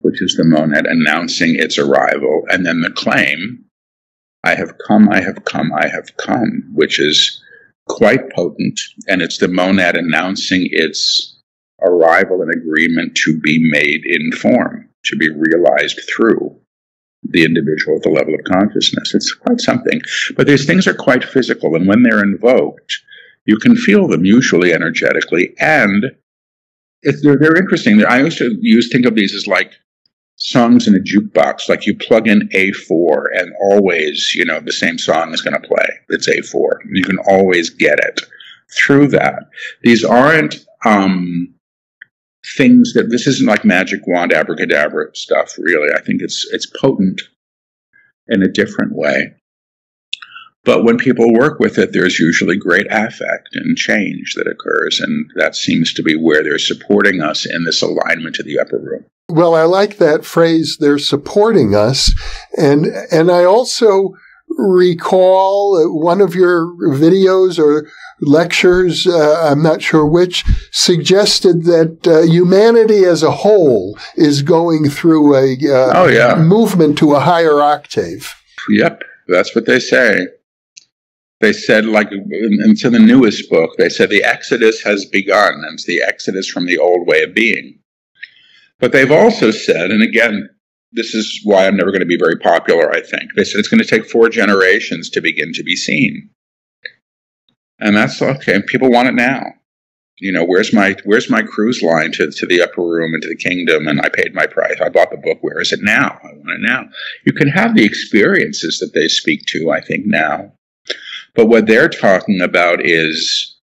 which is the monad announcing its arrival, and then the claim, I have come, I have come, I have come, which is quite potent, and it's the monad announcing its arrival and agreement to be made in form, to be realized through the individual at the level of consciousness. It's quite something. But these things are quite physical, and when they're invoked, you can feel them usually energetically, and it's, they're, they're interesting. I used to use, think of these as like songs in a jukebox, like you plug in A four and always, you know, the same song is going to play. It's A four. You can always get it through that. These aren't um, things that, this isn't like magic wand, abracadabra stuff, really. I think it's, it's potent in a different way. But when people work with it, there's usually great affect and change that occurs, and that seems to be where they're supporting us in this alignment to the upper room. Well, I like that phrase, they're supporting us. And and I also recall one of your videos or lectures, uh, I'm not sure which, suggested that uh, humanity as a whole is going through a uh, oh, yeah. movement to a higher octave. Yep, that's what they say. They said, like, into the newest book, they said the exodus has begun, and it's the exodus from the old way of being. But they've also said, and again, this is why I'm never going to be very popular, I think. They said it's going to take four generations to begin to be seen. And that's okay. And people want it now. You know, where's my where's my cruise line to, to the upper room and to the kingdom? And I paid my price. I bought the book. Where is it now? I want it now. You can have the experiences that they speak to, I think, now. But what they're talking about is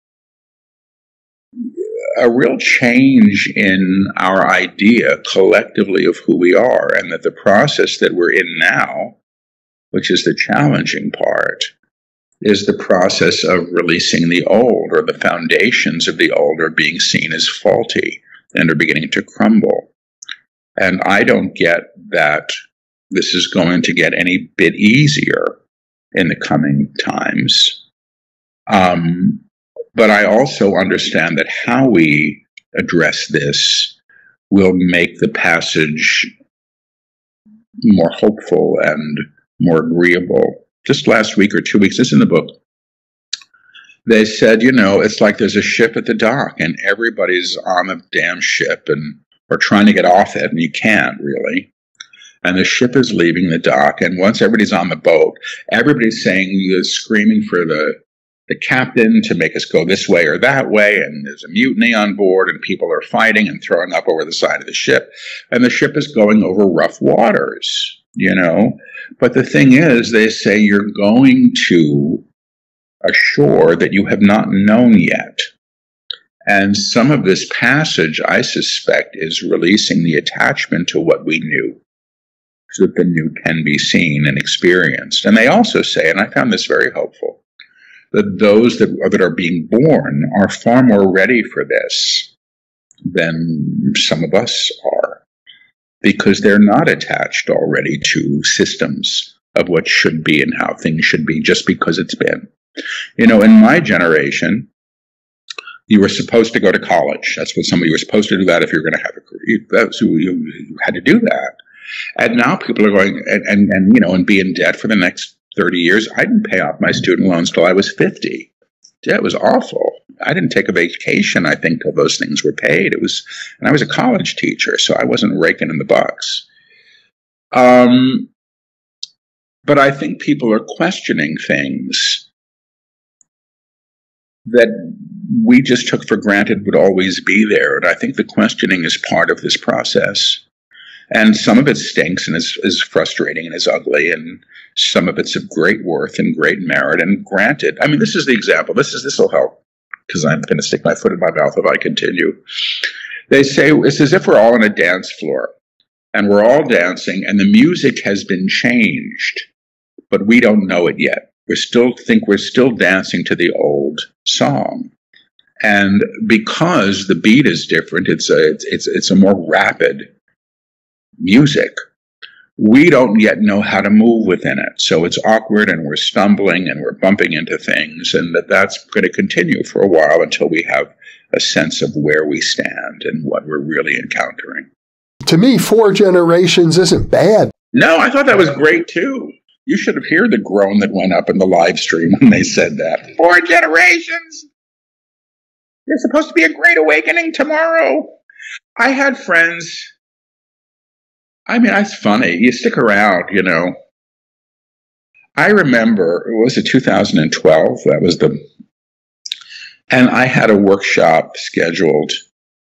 a real change in our idea collectively of who we are, and that the process that we're in now, which is the challenging part, is the process of releasing the old, or the foundations of the old are being seen as faulty and are beginning to crumble. And I don't get that this is going to get any bit easier in the coming times. Um, but I also understand that how we address this will make the passage more hopeful and more agreeable. Just last week or two weeks, this is in the book, they said, you know, it's like there's a ship at the dock and everybody's on the damn ship and or trying to get off it, and you can't really. And the ship is leaving the dock, and once everybody's on the boat, everybody's saying, you're screaming for the, the captain to make us go this way or that way, and there's a mutiny on board, and people are fighting and throwing up over the side of the ship, and the ship is going over rough waters, you know? But the thing is, they say you're going to a shore that you have not known yet. And some of this passage, I suspect, is releasing the attachment to what we knew, so that the new can be seen and experienced. And they also say, and I found this very helpful, that those that, that are being born are far more ready for this than some of us are, because they're not attached already to systems of what should be and how things should be just because it's been. You know, in my generation, you were supposed to go to college. That's what somebody was supposed to do that if you're going to have a career. That's, you, you had to do that. And now people are going and, and, and, you know, and be in debt for the next thirty years. I didn't pay off my student loans till I was fifty. Debt was awful. I didn't take a vacation, I think, till those things were paid. It was, and I was a college teacher, so I wasn't raking in the bucks. Um, but I think people are questioning things that we just took for granted would always be there. And I think the questioning is part of this process. And some of it stinks and is, is frustrating and is ugly, and some of it's of great worth and great merit. And granted, I mean, this is the example. This is this will help, because I'm going to stick my foot in my mouth if I continue. They say it's as if we're all on a dance floor, and we're all dancing, and the music has been changed, but we don't know it yet. We still think we're still dancing to the old song. And because the beat is different, it's a, it's, it's a more rapid music, we don't yet know how to move within it. So it's awkward, and we're stumbling, and we're bumping into things, and that that's going to continue for a while until we have a sense of where we stand and what we're really encountering. To me, four generations isn't bad. No, I thought that was great, too. You should have heard the groan that went up in the live stream when they said that. Four generations! There's supposed to be a great awakening tomorrow. I had friends... I mean, it's funny. You stick around, you know. I remember, it was two thousand twelve, that was the, and I had a workshop scheduled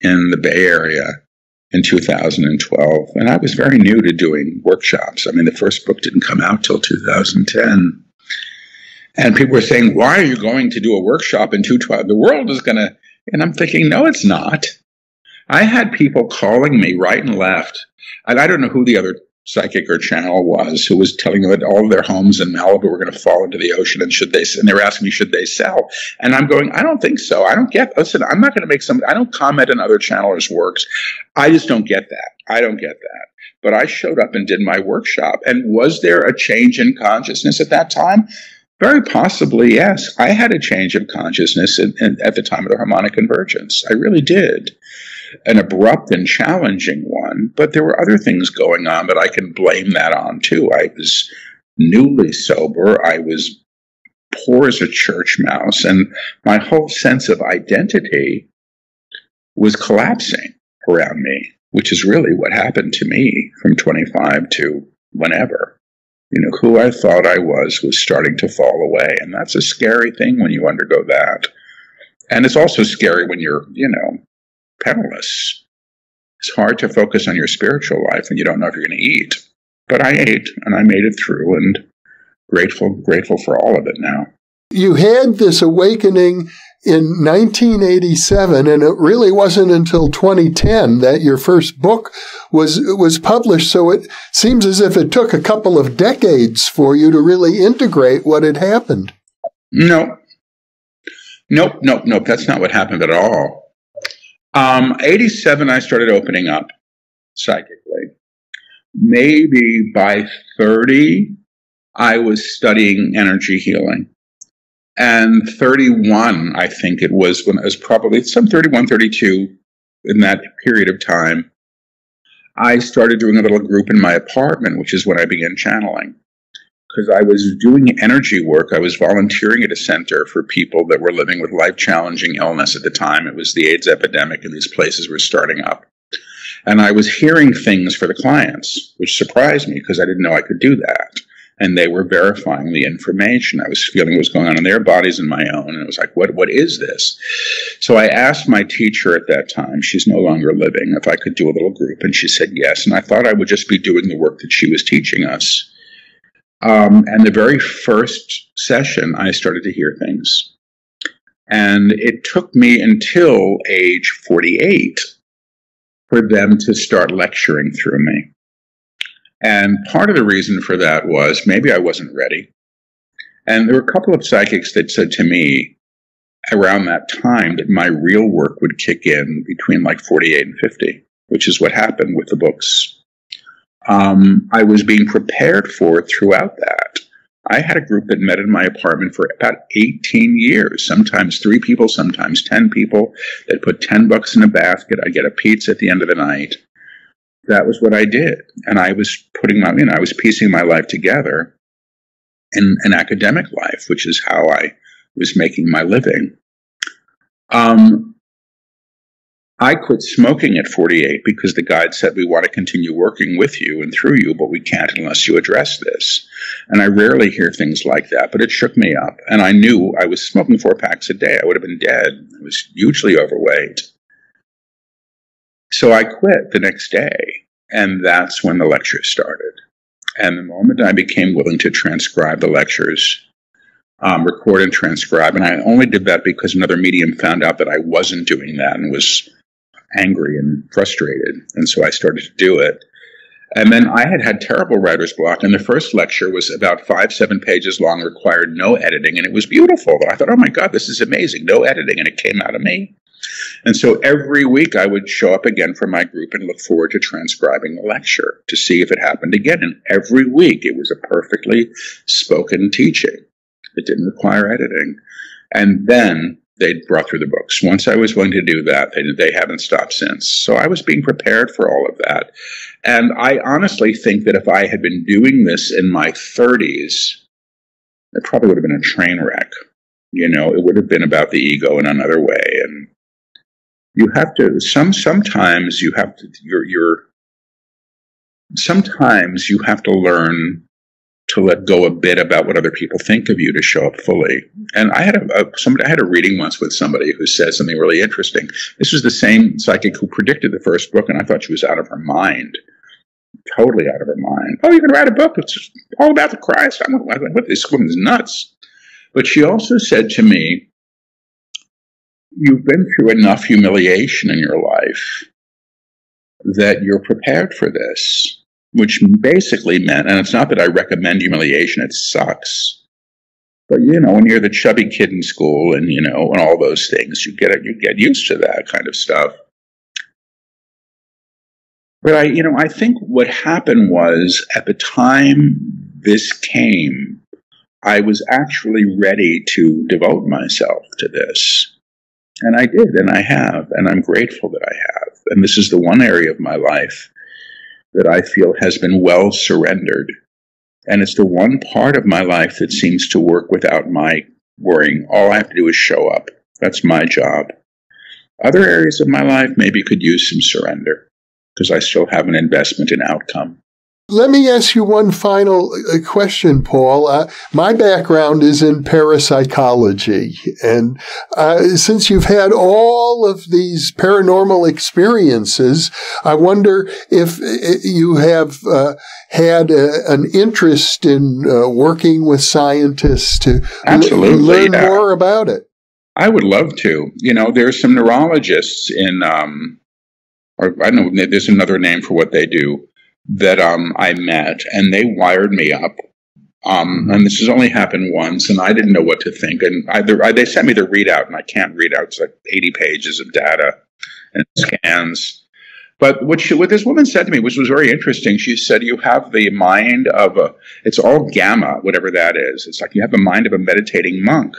in the Bay Area in two thousand twelve, and I was very new to doing workshops. I mean, the first book didn't come out till two thousand ten, and people were saying, why are you going to do a workshop in two thousand twelve? The world is going to, and I'm thinking, no, it's not. I had people calling me right and left. And I don't know who the other psychic or channel was who was telling them that all of their homes in Malibu were going to fall into the ocean, and should they, and they were asking me, should they sell? And I'm going, I don't think so. I don't get, listen, I'm not going to make some, I don't comment on other channelers' works. I just don't get that. I don't get that. But I showed up and did my workshop. And was there a change in consciousness at that time? Very possibly, yes. I had a change of consciousness in, in, at the time of the Harmonic Convergence. I really did. An abrupt and challenging one, but there were other things going on that I can blame that on, too. I was newly sober. I was poor as a church mouse, and my whole sense of identity was collapsing around me, which is really what happened to me from twenty-five to whenever. You know, who I thought I was was starting to fall away, and that's a scary thing when you undergo that. And it's also scary when you're, you know, penniless. It's hard to focus on your spiritual life when you don't know if you're going to eat. But I ate, and I made it through, and grateful, grateful for all of it now. You had this awakening in nineteen eighty-seven, and it really wasn't until twenty ten that your first book was was published, so it seems as if it took a couple of decades for you to really integrate what had happened. No. Nope, nope, nope. That's not what happened at all. Um, eighty-seven, I started opening up psychically. Maybe by thirty, I was studying energy healing. And thirty-one, I think it was when it was probably some thirty-one, thirty-two in that period of time, I started doing a little group in my apartment, which is when I began channeling. Because I was doing energy work. I was volunteering at a center for people that were living with life-challenging illness at the time. It was the AIDS epidemic, and these places were starting up. And I was hearing things for the clients, which surprised me because I didn't know I could do that. And they were verifying the information. I was feeling what was going on in their bodies and my own. And it was like, what, what is this? So I asked my teacher at that time, she's no longer living, if I could do a little group. And she said yes. And I thought I would just be doing the work that she was teaching us. Um, and the very first session, I started to hear things. And it took me until age forty-eight for them to start lecturing through me. And part of the reason for that was maybe I wasn't ready. And there were a couple of psychics that said to me around that time that my real work would kick in between like forty-eight and fifty, which is what happened with the books. Um, I was being prepared for it throughout that. I had a group that met in my apartment for about eighteen years, sometimes three people, sometimes ten people. They'd put ten bucks in a basket. I'd get a pizza at the end of the night. That was what I did. And I was putting my, you know, I was piecing my life together in an academic life, which is how I was making my living. Um, I quit smoking at forty-eight because the guide said, we want to continue working with you and through you, but we can't unless you address this. And I rarely hear things like that, but it shook me up. And I knew I was smoking four packs a day. I would have been dead. I was hugely overweight. So I quit the next day, and that's when the lectures started. And the moment I became willing to transcribe the lectures, um, record and transcribe, and I only did that because another medium found out that I wasn't doing that and was angry and frustrated, and so I started to do it. And then I had had terrible writer's block, and the first lecture was about five, seven pages long, required no editing, and it was beautiful. But I thought, oh my God, this is amazing, no editing, and it came out of me. And so every week I would show up again for my group and look forward to transcribing the lecture to see if it happened again. And every week it was a perfectly spoken teaching. It didn't require editing. And then they brought through the books. Once I was willing to do that, they, they haven't stopped since. So I was being prepared for all of that. And I honestly think that if I had been doing this in my thirties, it probably would have been a train wreck. You know, it would have been about the ego in another way. And you have to, some, sometimes you have to, you're, you're, sometimes you have to learn to let go a bit about what other people think of you to show up fully. And I had a, a, somebody, I had a reading once with somebody who said something really interesting. This was the same psychic who predicted the first book, and I thought she was out of her mind, totally out of her mind. Oh, you're going to write a book that's all about the Christ. I'm like, what, this woman's nuts. But she also said to me, you've been through enough humiliation in your life that you're prepared for this. which basically meant, and it's not that I recommend humiliation, it sucks. But, you know, when you're the chubby kid in school and, you know, and all those things, you get it, you get used to that kind of stuff. But I, you know, I think what happened was at the time this came, I was actually ready to devote myself to this. And I did, and I have, and I'm grateful that I have. And this is the one area of my life that I feel has been well surrendered. And it's the one part of my life that seems to work without my worrying. All I have to do is show up. That's my job. Other areas of my life maybe could use some surrender, because I still have an investment in outcome. Let me ask you one final question, Paul. Uh, my background is in parapsychology. And uh, since you've had all of these paranormal experiences, I wonder if you have uh, had a, an interest in uh, working with scientists to Absolutely, learn yeah. more about it. I would love to. You know, there's some neurologists in, um, or I don't know, there's another name for what they do, that um, I met, and they wired me up. Um, and this has only happened once, and I didn't know what to think. And I, the, I, they sent me the readout, and I can't read out. It's like eighty pages of data and scans. But what, she, what this woman said to me, which was very interesting, she said, you have the mind of a, it's all gamma, whatever that is. It's like you have the mind of a meditating monk.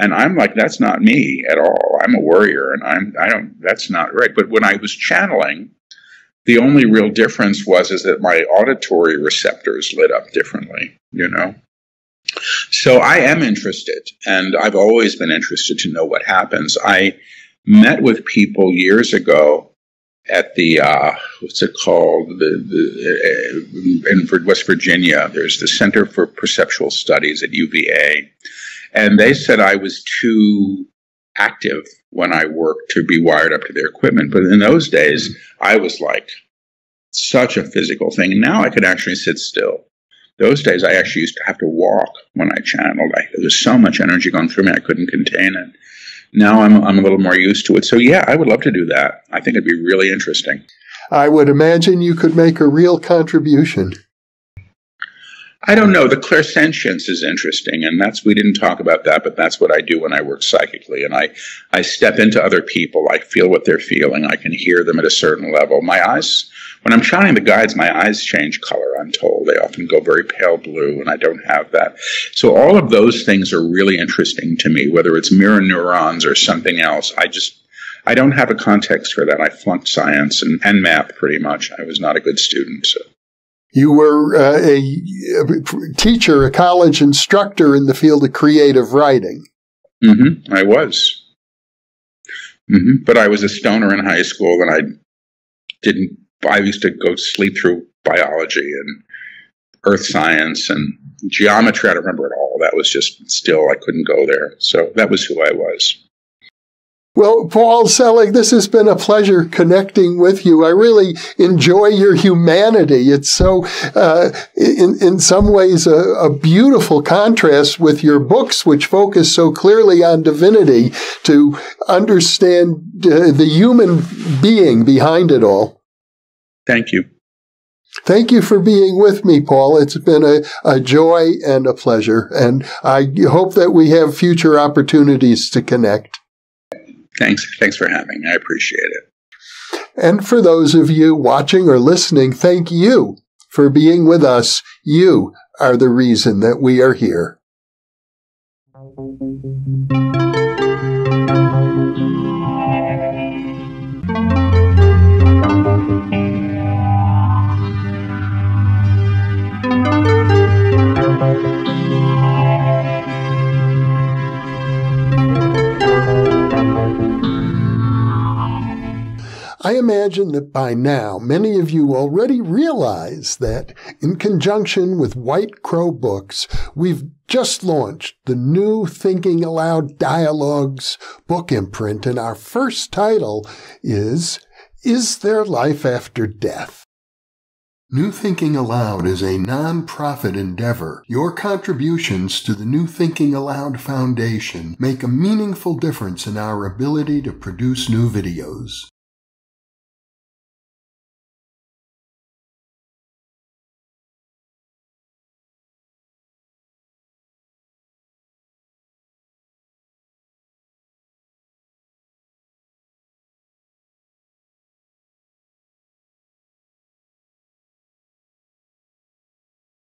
And I'm like, that's not me at all. I'm a warrior, and I'm, I don't, that's not right. But when I was channeling, the only real difference was is that my auditory receptors lit up differently, you know. So I am interested, and I've always been interested to know what happens. I met with people years ago at the, uh, what's it called, the, the, uh, in West Virginia. There's the Center for Perceptual Studies at U V A, and they said I was too active when I worked to be wired up to their equipment. But in those days, I was like such a physical thing. And now I could actually sit still. Those days, I actually used to have to walk when I channeled. I, there was so much energy going through me, I couldn't contain it. Now I'm, I'm a little more used to it. So yeah, I would love to do that. I think it'd be really interesting. I would imagine you could make a real contribution. I don't know. The clairsentience is interesting, and that's, we didn't talk about that, but that's what I do when I work psychically. And I, I step into other people. I feel what they're feeling. I can hear them at a certain level. My eyes, when I'm channeling the guides, my eyes change color, I'm told. They often go very pale blue, and I don't have that. So all of those things are really interesting to me, whether it's mirror neurons or something else. I just, I don't have a context for that. I flunked science and, and math pretty much. I was not a good student, so. You were uh, a, a teacher, a college instructor in the field of creative writing. Mm-hmm. I was. Mm-hmm. But I was a stoner in high school, and I didn't, I used to go sleep through biology and earth science and geometry. I don't remember it all. That was just still, I couldn't go there. So that was who I was. Well, Paul Selig, this has been a pleasure connecting with you. I really enjoy your humanity. It's so, uh, in, in some ways, a, a beautiful contrast with your books, which focus so clearly on divinity, to understand uh, the human being behind it all. Thank you. Thank you for being with me, Paul. It's been a, a joy and a pleasure, and I hope that we have future opportunities to connect. Thanks. Thanks for having me. I appreciate it. And for those of you watching or listening, thank you for being with us. You are the reason that we are here. I imagine that by now, many of you already realize that, in conjunction with White Crow Books, we've just launched the New Thinking Allowed Dialogues book imprint, and our first title is, Is There Life After Death? New Thinking Allowed is a non-profit endeavor. Your contributions to the New Thinking Allowed Foundation make a meaningful difference in our ability to produce new videos.